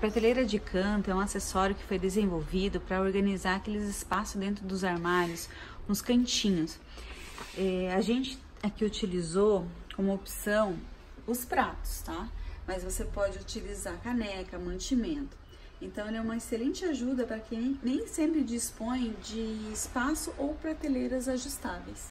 prateleira de canto é um acessório que foi desenvolvido para organizar aqueles espaços dentro dos armários, nos cantinhos. A gente aqui utilizou como opção os pratos, tá? Mas você pode utilizar caneca, mantimento. Então, ele é uma excelente ajuda para quem nem sempre dispõe de espaço ou prateleiras ajustáveis.